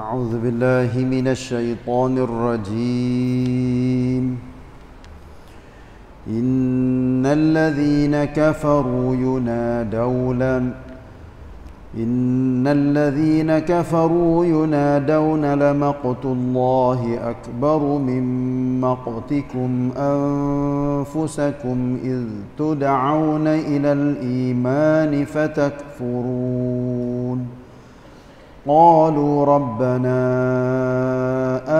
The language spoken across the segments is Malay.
أعوذ بالله من الشيطان الرجيم. إن الذين كفروا ينادون لمقت الله أكبر من مقتكم أنفسكم إذ تدعون إلى الإيمان فتكفرون. قالوا ربنا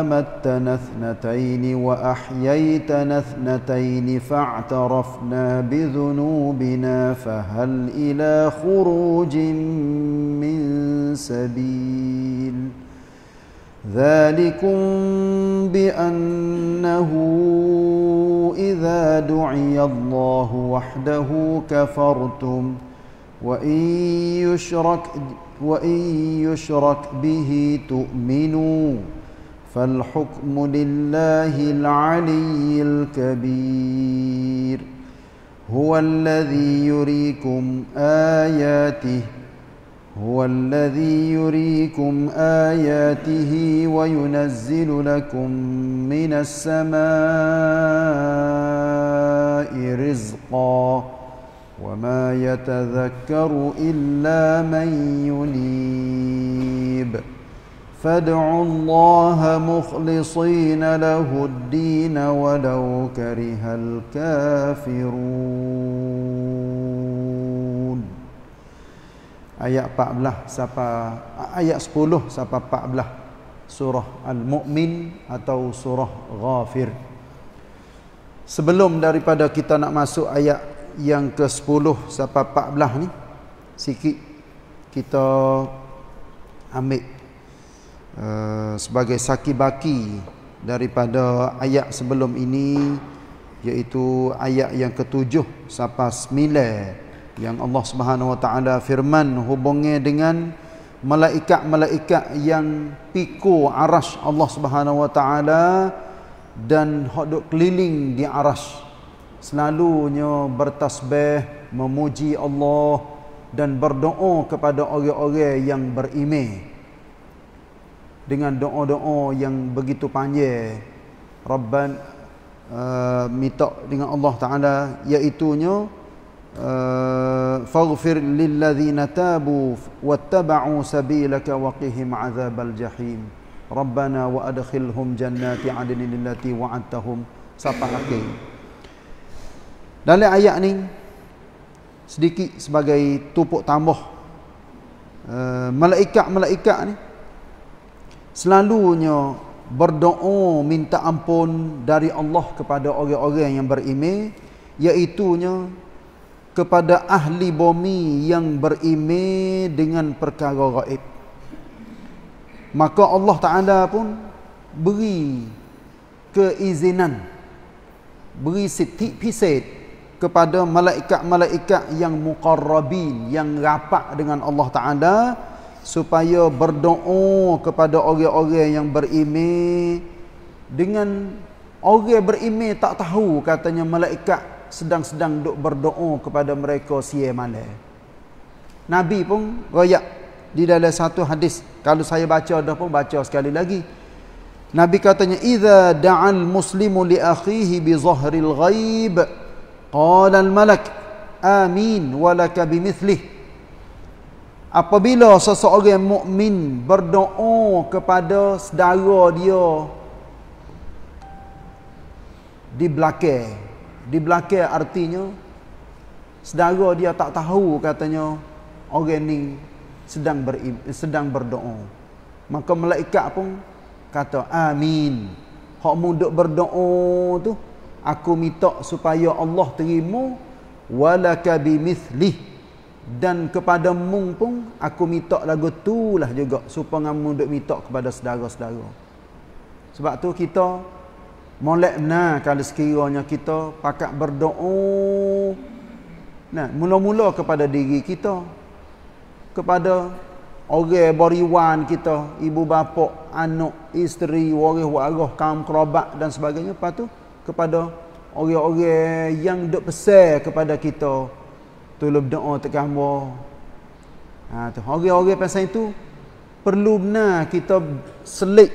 أمتنا اثنتين وأحييتنا اثنتين فاعترفنا بذنوبنا فهل إلى خروج من سبيل. ذلكم بأنه إذا دعي الله وحده كفرتم وإن يشرك به تؤمنوا فالحكم لله العلي الكبير. هو الذي يريكم آياته وينزل لكم من السماء رزقا وما يتذكر إلا من ينيب. فادعوا الله مخلصين له الدين ولو كره الكافرون. Ayat 14 sampai ayat 10 sampai 14 surah Al-Mu'min atau surah Ghafir. Sebelum daripada kita nak masuk ayat yang ke-10 sampai 14 ni, sikit kita ambil sebagai saki-baki daripada ayat sebelum ini, iaitu ayat yang ke-7 sampai 9 yang Allah Subhanahu Wa Taala firman hubungnya dengan malaikat-malaikat yang pikul arasy Allah Subhanahu Wa Taala dan duk keliling di arasy, selalunya bertasbih, memuji Allah dan berdoa kepada orang-orang yang beriman dengan doa-doa yang begitu panjang. Rabban minta dengan Allah Ta'ala, iaitunya faghfir lillazina tabu wattaba'u sabilaka waqihim azabal jahim. Rabbana wa adkhilhum jannati adnin allati wa'adtahum. Sampai akhir. Dalam ayat ni sedikit sebagai tupuk tambah, malaikat-malaikat ni selalunya berdoa minta ampun dari Allah kepada orang-orang yang beriman, iaitunya kepada ahli bumi yang beriman dengan perkara gaib. Maka Allah Ta'ala pun beri keizinan, beri setiap pisat kepada malaikat-malaikat yang muqarrabin, yang rapat dengan Allah Ta'ala, supaya berdoa kepada orang-orang yang beriman. Dengan orang beriman tak tahu katanya malaikat sedang-sedang duk berdoa kepada mereka siang malam. Nabi pun royak di dalam satu hadis, kalau saya baca dah pun baca sekali lagi. Nabi katanya, "Idza da'al muslimu li akhihi bi zahril ghaib qala al-malak amin walaka bimithlih." Apabila seseorang mukmin berdoa kepada saudara dia di belakang, artinya saudara dia tak tahu katanya orang ni sedang berdoa, maka malaikat pun kata amin. Hak muduk berdoa tu aku minta supaya Allah terima, walaka bimithlih, dan kepada mung pun aku minta lagu tu lah juga supaya kamu duk minta kepada saudara-saudara. Sebab tu kita molek benar kalau sekiranya kita pakat berdoa nah mula-mula kepada diri kita, kepada orang bariwan kita, ibu bapa, anak, isteri, waris-waris, kaum kerabat dan sebagainya. Lepas tu kepada orang-orang yang duk pesan kepada kita, tolong doa kat kamu. Ha tu orang-orang pasal itu perlu benar kita selit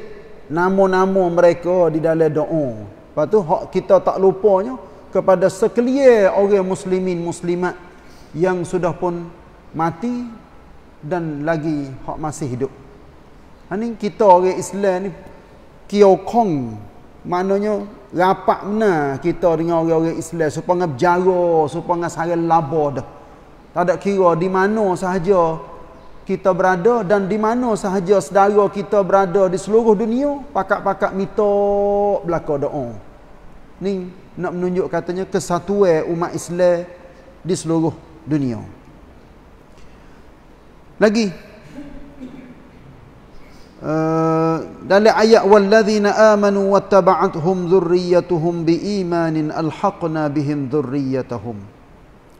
nama-nama mereka di dalam doa. Lepas tu hak kita tak lupanya kepada sekalian orang muslimin muslimat yang sudah pun mati dan lagi hak masih hidup. Ini kita orang Islam ni kiokong, maknanya rapat benar kita dengan orang-orang Islam supaya berjara, supaya sangat laba dah. Tak ada kira di mana sahaja kita berada dan di mana sahaja saudara kita berada di seluruh dunia, pakak-pakak mitok belaka doa. Ni nak menunjuk katanya kesatuan umat Islam di seluruh dunia. Lagi dalam ayat wallazina amanu wattaba'athum dzurriyyatuhum biimanin alhaqna bihim dzurriyyatahum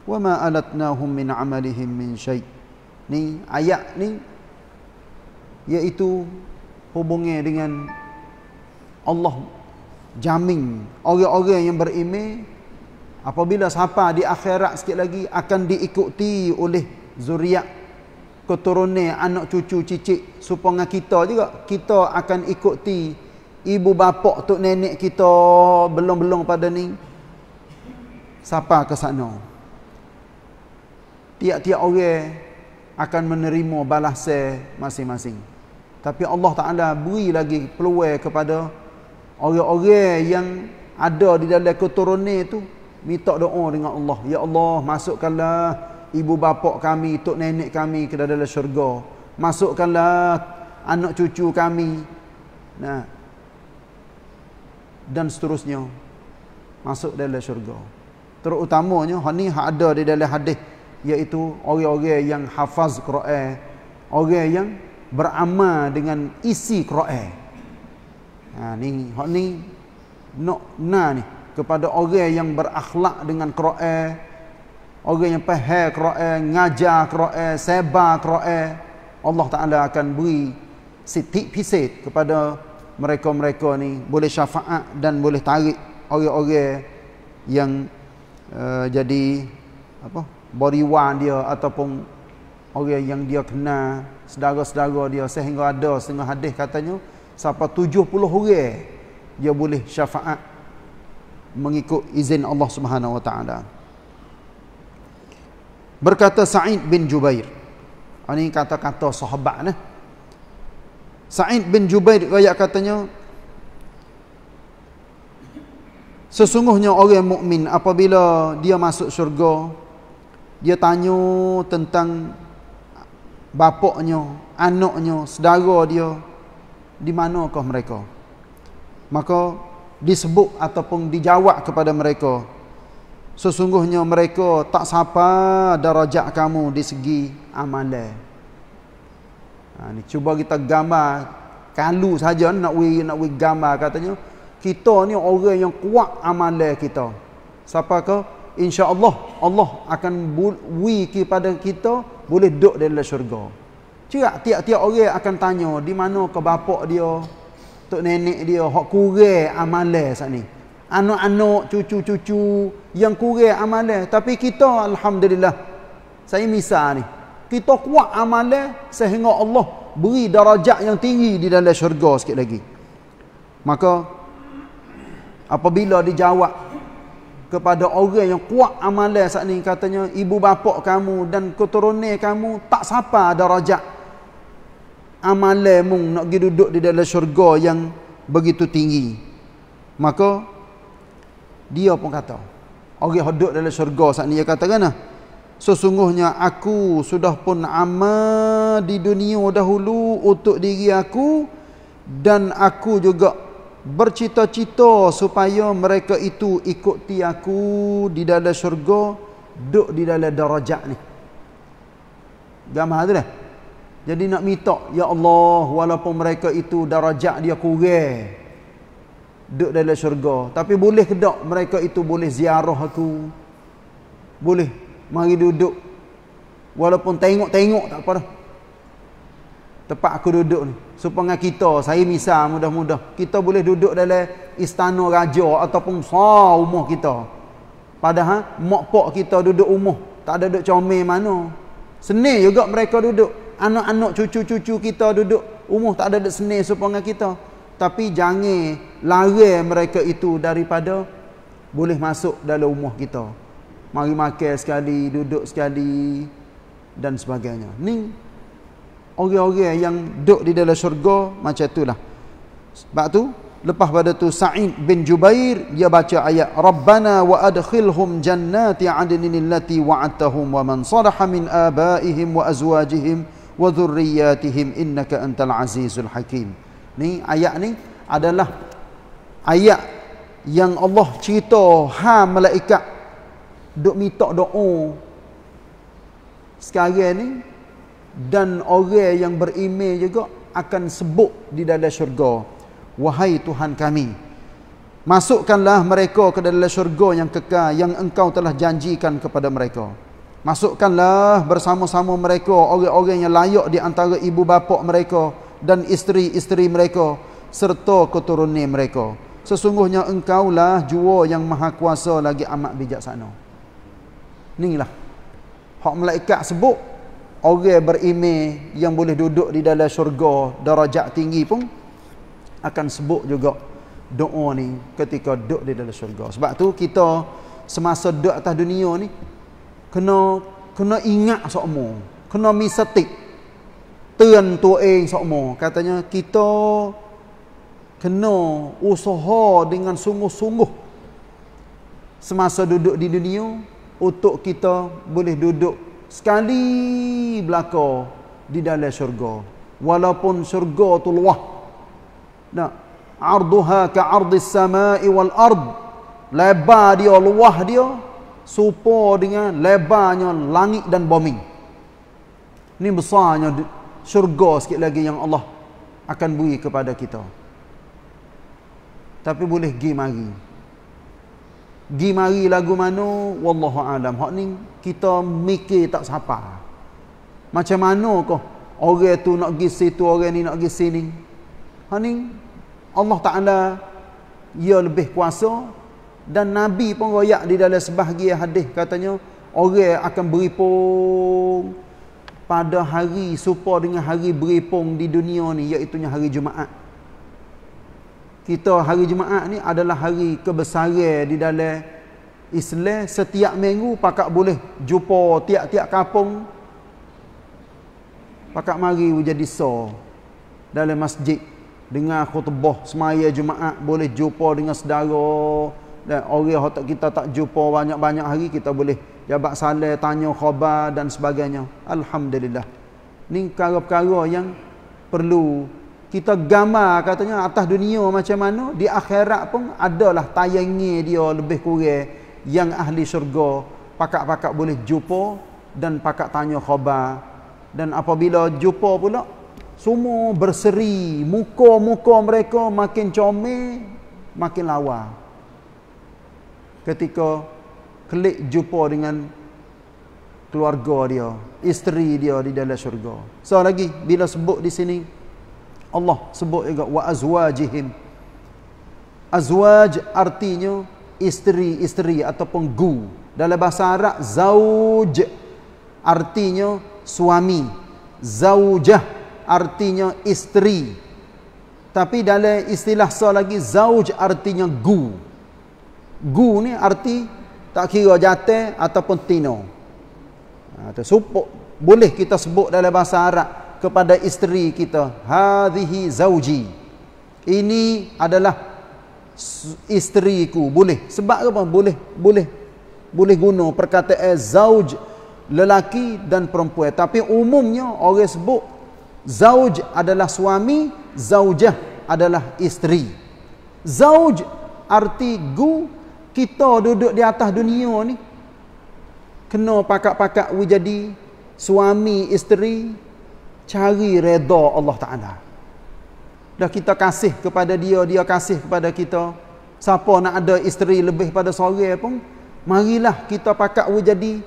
wama alatnahum min amalihim min syai. Ni ayat ni iaitu hubungnya dengan Allah jamin orang-orang yang beriman apabila sampai di akhirat sikit lagi akan diikuti oleh zuriat keturunan anak cucu cicit, supaya kita juga kita akan ikuti ibu bapa tok nenek kita belong-belong pada ni siapa ke sana. Tiap-tiap orang akan menerima balasan masing-masing. Tapi Allah Taala beri lagi peluang kepada orang-orang yang ada di dalam keturunan tu minta doa dengan Allah, ya Allah masukkanlah ibu bapa kami, tok nenek kami ke dalam syurga. Masukkanlah anak cucu kami. Nah. Dan seterusnya masuk dalam syurga. Terutamanya hak ni hak ada di dalam hadis, iaitu orang-orang yang hafaz Quran, orang yang beramal dengan isi Quran. Ha ni hak ni nak ni kepada orang yang berakhlak dengan Quran. Orang yang faham Quran, ngajar Quran, sebar Quran, Allah Taala akan beri setiap pisat kepada mereka-mereka ni boleh syafaat dan boleh tarik orang-orang yang jadi apa bariwan dia ataupun orang yang dia kenal, saudara-saudara dia, sehingga ada setengah hadis katanya sampai 70 orang dia boleh syafaat mengikut izin Allah Subhanahu Wa Taala. Berkata Sa'id bin Jubair, ini kata-kata sahabat nah. Sa'id bin Jubair riwayat katanya, sesungguhnya orang mukmin apabila dia masuk syurga, dia tanya tentang bapaknya, anaknya, saudara dia, di manakah mereka. Maka disebut ataupun dijawab kepada mereka, sesungguhnya mereka tak sapa darajat kamu di segi amalan. Ha, ni cuba kita gambar kalu saja nak we gambar katanya kita ni orang yang kuat amalan kita. Siapa ke? Insya-Allah Allah akan we kepada kita boleh duduk dalam syurga. Cerak tiap-tiap orang akan tanya di mana ke bapak dia, tok nenek dia hak kurang amalan sat ni. Anak-anak, cucu-cucu yang kurang amalan. Tapi kita, alhamdulillah, saya misal ni, kita kuat amalan sehingga Allah beri darajat yang tinggi di dalam syurga sikit lagi. Maka apabila dijawab kepada orang yang kuat amalan saat ni katanya, ibu bapa kamu dan keturunan kamu tak sapa darajat amalan mung nak pergi duduk di dalam syurga yang begitu tinggi. Maka dia pun kata, orang duduk dalam syurga saat ni dia kata kan, sesungguhnya aku sudah pun amal di dunia dahulu untuk diri aku, dan aku juga bercita-cita supaya mereka itu ikuti aku di dalam syurga, duduk di dalam darajat ni. Gambar tu dah. Jadi nak minta, ya Allah, walaupun mereka itu darajat dia kurang duduk dalam syurga, tapi boleh ke tak mereka itu boleh ziarah aku, boleh mari duduk, walaupun tengok-tengok tak apa dah, tempat aku duduk ni supaya kita, saya misal mudah-mudah kita boleh duduk dalam istana raja ataupun sah rumah kita, padahal mak pak kita duduk rumah tak ada duduk comel mana. Senang juga mereka duduk, anak-anak cucu-cucu kita duduk umur tak ada dek senang serupa dengan kita. Tapi jangan larang mereka itu daripada boleh masuk dalam umur kita. Mari makan sekali, duduk sekali dan sebagainya. Ni orang-orang yang duduk di dalam syurga macam itulah. Sebab tu lepas pada tu Sa'id bin Jubair dia baca ayat Rabbana wa adkhilhum jannati adnin allati wa'adtahum wa man salaha min abaihim wa azwajihim wa dhurriyyatihim innaka antal azizul hakim. Ni ayat ni adalah ayat yang Allah cerita ha malaikat duk minta doa sekarang ni, dan orang yang beriman juga akan sebut di dalam syurga. Wahai Tuhan kami, masukkanlah mereka ke dalam syurga yang kekal yang engkau telah janjikan kepada mereka. Masukkanlah bersama-sama mereka orang-orang yang layak di antara ibu bapa mereka dan isteri-isteri mereka serta keturunan mereka. Sesungguhnya engkaulah jua yang maha kuasa lagi amat bijaksana. Inilah hak malaikat sebut orang beriman yang boleh duduk di dalam syurga darajat tinggi pun akan sebut juga doa ni ketika duduk di dalam syurga. Sebab tu kita semasa duduk atas dunia ni kena ingat sokmo, kena misetik teun tueng sokmo. Katanya kita kena usaha dengan sungguh-sungguh semasa duduk di dunia untuk kita boleh duduk sekali belaka di dalam syurga. Walaupun syurga tu luas, nah, arduha ka'ardis sama'i wal ard, lebar dia, luah dia serupa dengan lebarnya langit dan bumi. Ini besarnya syurga sikit lagi yang Allah akan beri kepada kita. Tapi boleh gi mari, gi mari lagu mana wallahu alam. Hak ni kita mikir tak sampai. Macam mana kau orang tu nak gi situ, orang ni nak gi sini. Hak ni Allah Ta'ala ia lebih kuasa, dan Nabi pun royak di dalam sebahagian hadis katanya orang akan beripung pada hari serupa dengan hari beripung di dunia ni, iaitunya hari Jumaat. Kita hari Jumaat ni adalah hari kebesaran di dalam Islam. Setiap minggu pakak boleh jumpa tiap-tiap kampung, pakak mari jadi so dalam masjid dengan khutbah semaya Jumaat, boleh jumpa dengan saudara dan orang yang kita tak jumpa banyak-banyak hari, kita boleh jabat salam, tanya khabar dan sebagainya. Alhamdulillah. Ni perkara-perkara yang perlu kita gambar katanya atas dunia macam mana, di akhirat pun adalah tayangi dia lebih kurang yang ahli syurga pakak-pakak boleh jumpa dan pakak tanya khabar. Dan apabila jumpa pula semua berseri, muka-muka mereka makin comel, makin lawa. Ketika klik jumpa dengan keluarga dia, isteri dia di dalam syurga. So lagi bila sebut di sini Allah sebut juga wa azwajihim. Azwaj artinya isteri-isteri ataupun gu. Dalam bahasa Arab zauj artinya suami, zaujah artinya isteri. Tapi dalam istilah so lagi zauj artinya gu. Gu ni arti tak kira jantan ataupun tino. Support boleh kita sebut dalam bahasa Arab kepada isteri kita, hadhihi zauji, ini adalah isteriku. Boleh. Sebab apa? Boleh guna perkataan zauj lelaki dan perempuan. Tapi umumnya orang sebut zauj adalah suami, zaujah adalah isteri. Zauj arti gu. Kita duduk di atas dunia ni kena pakak-pakak jadi suami, isteri, cari reda Allah Ta'ala. Dah kita kasih kepada dia, dia kasih kepada kita. Siapa nak ada isteri lebih pada seorang pun, marilah kita pakak jadi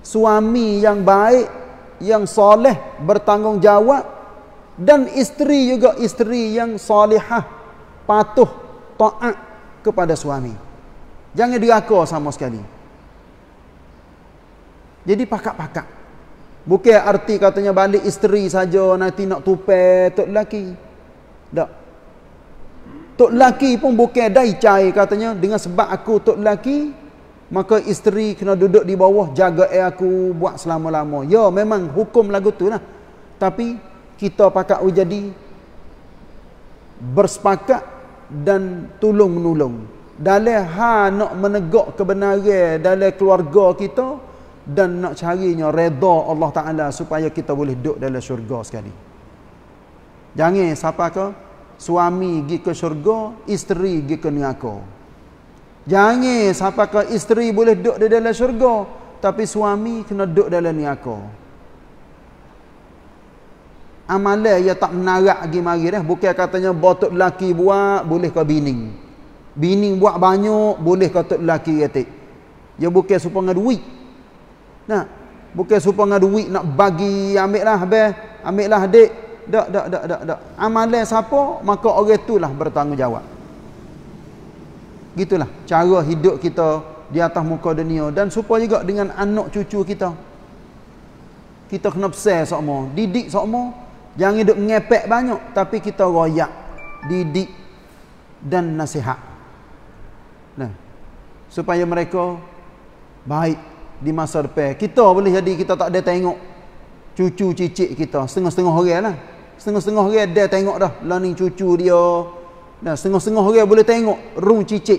suami yang baik, yang soleh, bertanggungjawab, dan isteri juga isteri yang solehah, patuh, taat kepada suami. Jangan diraka sama sekali. Jadi pakak-pakak. Bukan arti katanya balik isteri saja nanti nak tupai tok lelaki. Tak. Tok lelaki pun bukan dai cai katanya dengan sebab aku tok lelaki maka isteri kena duduk di bawah jaga aku buat selama-lama. Ya memang hukum lagu tu lah. Tapi kita pakat jadi bersepakat dan tolong menolong. Dalam hal nak menegak kebenaran dalam keluarga kita dan nak carinya redha Allah Ta'ala supaya kita boleh duduk dalam syurga sekali. Jangan siapa ke suami pergi ke syurga, isteri pergi ke neraka. Jangan siapa ke isteri boleh duduk dalam syurga tapi suami kena duduk dalam neraka. Amalan yang tak menarak pergi mari dah, bukan katanya botok lelaki buat boleh ke bini. Bini buat banyak boleh ke tok lelaki katik. Dia bukan supaya duit. Nah, bukan supaya duit nak bagi ambil lah abang, ambil lah adik. Tak. Amalan siapa maka orang itulah bertanggungjawab. Gitulah cara hidup kita di atas muka dunia dan supaya juga dengan anak cucu kita. Kita kena besar semua, didik semua, jangan hidup ngepek banyak tapi kita royak, didik dan nasihat. Nah, supaya mereka baik di masa depan. Kita boleh jadi kita tak ada tengok cucu cicit kita. Setengah-setengah orang lah. Setengah-setengah orang ada tengok dah. Lah ni cucu dia. Nah, setengah-setengah orang boleh tengok rung cicit.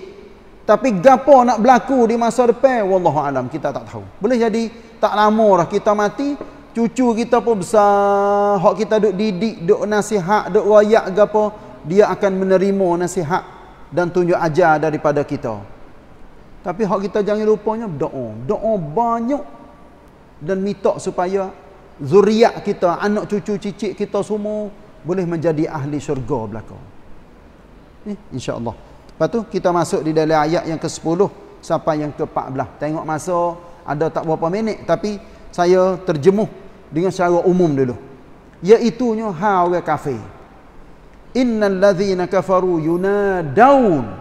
Tapi gapo nak berlaku di masa depan? Wallahualam, kita tak tahu. Boleh jadi tak lama dah kita mati, cucu kita pun besar. Hak kita duk didik, duk nasihat, duk royak gapo, dia akan menerima nasihat dan tunjuk ajar daripada kita. Tapi hak kita jangan lupanya berdoa. Doa banyak dan minta supaya zuriat kita, anak cucu cicit kita semua boleh menjadi ahli syurga belaka. Insya-Allah. Lepas tu kita masuk di dalam ayat yang ke-10 sampai yang ke-14. Tengok masa ada tak berapa minit tapi saya terjemuh dengan secara umum dulu. Iaitunya hal orang kafir. Innal ladzina kafaru yunadaun.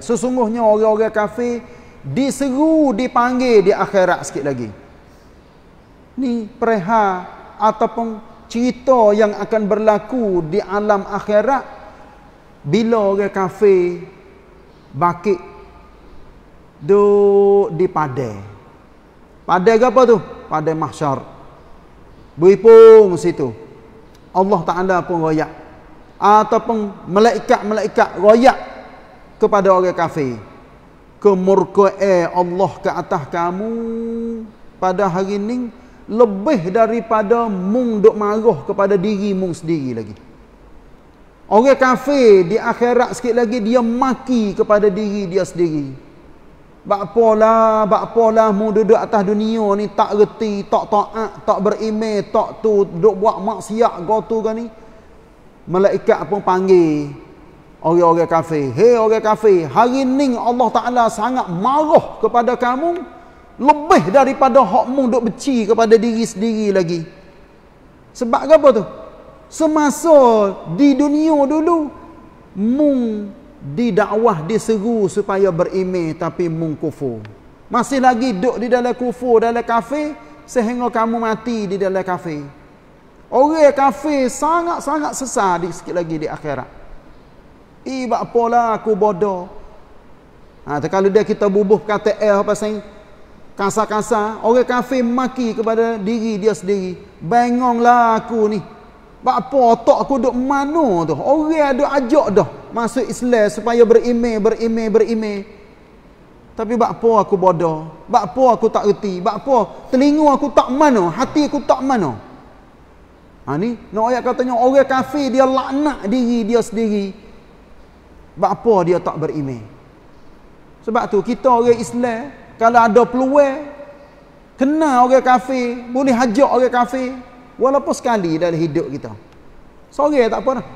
Sesungguhnya orang-orang kafir diseru, dipanggil di akhirat sikit lagi. Ni perihal ataupun cerita yang akan berlaku di alam akhirat bila orang kafir bakit duduk di padai. Padai apa tu? Padai mahsyar. Berhipung situ. Allah Ta'ala pun royak. Ataupun malaikat-malaikat royak kepada orang kafir. Kemurkaan Allah ke atas kamu pada hari ini lebih daripada mung duk marah kepada diri mung sendiri lagi. Orang kafir di akhirat sikit lagi dia maki kepada diri dia sendiri. Bakpolah mu duduk atas dunia ni tak reti, tak taat, tak berimeh, tak tu duk buat maksiat gotu kan ni. Malaikat pun panggil orang-orang kafir. Hei orang kafir, hari ini Allah Ta'ala sangat marah kepada kamu lebih daripada hakmu duk benci kepada diri sendiri lagi. Sebab apa tu? Semasa di dunia dulu mung didakwah, diseru supaya berimeh tapi mung kufur. Masih lagi duk di dalam kufur, dalam kafir sehingga kamu mati di dalam kafir. Orang kafir sangat-sangat sesal di sikit lagi di akhirat. Ibak pola aku bodoh. Kalau dia kita bubuh kata pasal kasar-kasar, orang kafir maki kepada diri dia sendiri. Bengonglah aku ni. Bak apa otak aku duk mano tu? Orang duk ajak dah masuk Islam supaya berimeh. Tapi bak apa aku bodoh? Bak apa aku tak reti? Bak apa telinga aku tak mano, hati aku tak mano. Ni nak ayat katanya orang kafir dia laknat diri dia sendiri. Sebab apa dia tak berimeh? Sebab tu kita orang Islam kalau ada peluang kenal orang kafir, boleh ajak orang kafir walaupun sekali dalam hidup kita. Sorang tak apa dah.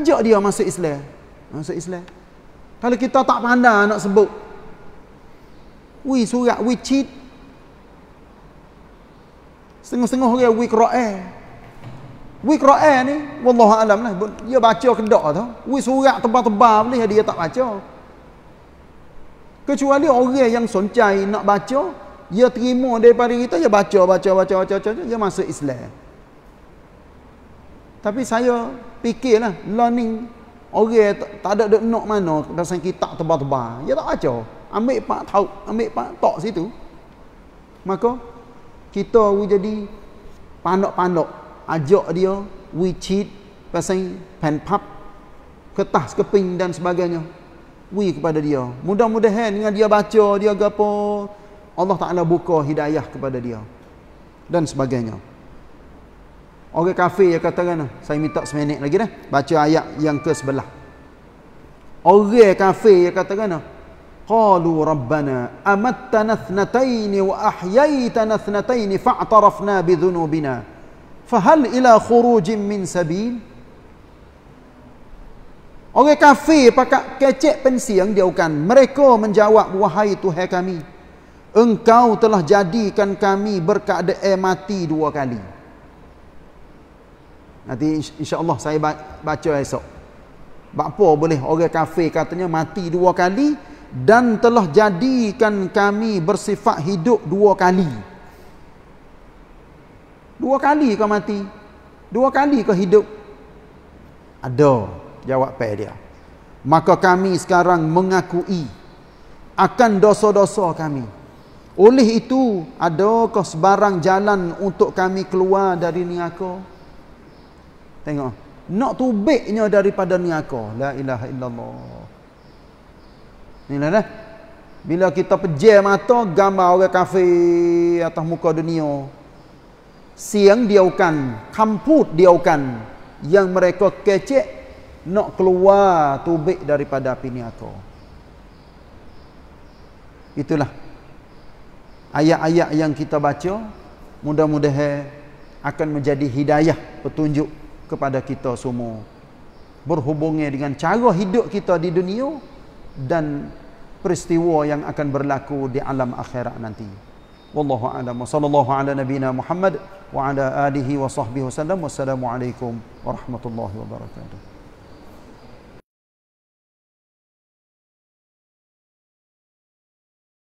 Ajak dia masuk Islam. Masuk Islam. Kalau kita tak pandai nak sebut. Wi surat, wi cid. Setengah-setengah orang wi Quran. Wi Quran ni wallahualam lah dia baca kedak tu. Wi surat tebal-tebal boleh dia tak baca. Kecuali orang yang soncai nak baca dia terima daripada kita, dia baca, dia masuk Islam. Tapi saya fikirlah, learning orang tak ada duk nak mana dalam kitab tebal-tebal. Dia tak baca. Ambil pak tahu, ambil pak tok situ. Maka kita we jadi pandok-pandok ajak dia we cheat pasal penpap, kertas keping dan sebagainya. We kepada dia. Mudah-mudahan dengan dia baca, dia gapo, Allah Ta'ala buka hidayah kepada dia dan sebagainya. Orang kafir dia kata kan, saya minta seminit lagi dah, baca ayat yang ke-11. Orang kafir dia kata kan, qalu rabbana amattana ithnatayn wa ahyaytana ithnatayn fa'tarafna bidhunubina fahal ila khurujin min sabil. Orang kafir pakat kecek pensiang dia kan, mereka menjawab, wahai Tuhan kami, Engkau telah jadikan kami berkeadaan mati 2 kali. Nanti insya-Allah saya baca esok. Apa boleh orang kafir katanya mati 2 kali dan telah jadikan kami bersifat hidup 2 kali. 2 kali kau mati, 2 kali kau hidup. Ada jawab pai dia. Maka kami sekarang mengakui akan dosa-dosa kami. Oleh itu, adakah sebarang jalan untuk kami keluar dari neraka? Tengok, nak tubiknya daripada neraka. La ilaha illallah. Inilah dah. Bila kita pejam mata, gambar orang kafir atas muka dunia. Siang diaukan, kamput diaukan, yang mereka kecek nak keluar tubik daripada api neraka. Itulah ayat-ayat yang kita baca, mudah-mudahan akan menjadi hidayah, petunjuk kepada kita semua berhubungnya dengan cara hidup kita di dunia dan peristiwa yang akan berlaku di alam akhirat nanti. Wallahu a'lam. Sallallahu ala nabina Muhammad wa ala alihi wa sahbihi wasallam. Wassalamualaikum warahmatullahi wabarakatuh.